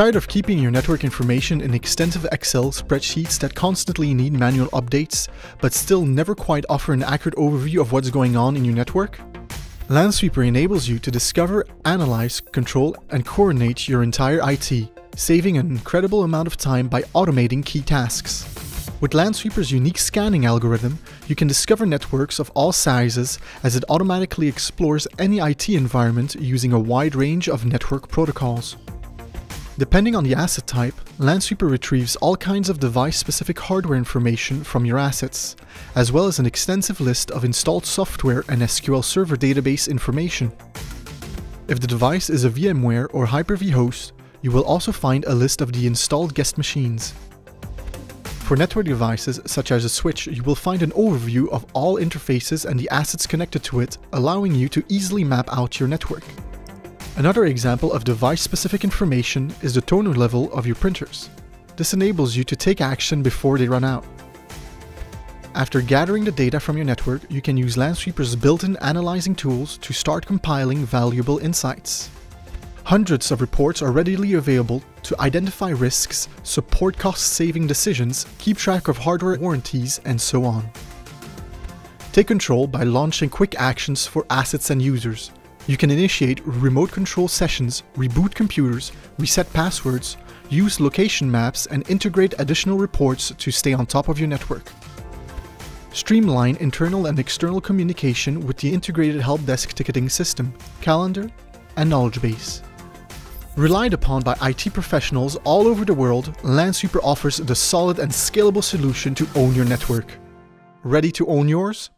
tired of keeping your network information in extensive Excel spreadsheets that constantly need manual updates, but still never quite offer an accurate overview of what's going on in your network? Lansweeper enables you to discover, analyze, control, and coordinate your entire IT, saving an incredible amount of time by automating key tasks. With Lansweeper's unique scanning algorithm, you can discover networks of all sizes as it automatically explores any IT environment using a wide range of network protocols. Depending on the asset type, Lansweeper retrieves all kinds of device-specific hardware information from your assets, as well as an extensive list of installed software and SQL Server database information. If the device is a VMware or Hyper-V host, you will also find a list of the installed guest machines. For network devices, such as a switch, you will find an overview of all interfaces and the assets connected to it, allowing you to easily map out your network. Another example of device-specific information is the toner level of your printers. This enables you to take action before they run out. After gathering the data from your network, you can use Lansweeper's built-in analyzing tools to start compiling valuable insights. Hundreds of reports are readily available to identify risks, support cost-saving decisions, keep track of hardware warranties, and so on. Take control by launching quick actions for assets and users. You can initiate remote control sessions, reboot computers, reset passwords, use location maps, and integrate additional reports to stay on top of your network. Streamline internal and external communication with the integrated help desk ticketing system, calendar, and knowledge base. Relied upon by IT professionals all over the world, Lansweeper offers the solid and scalable solution to own your network. Ready to own yours?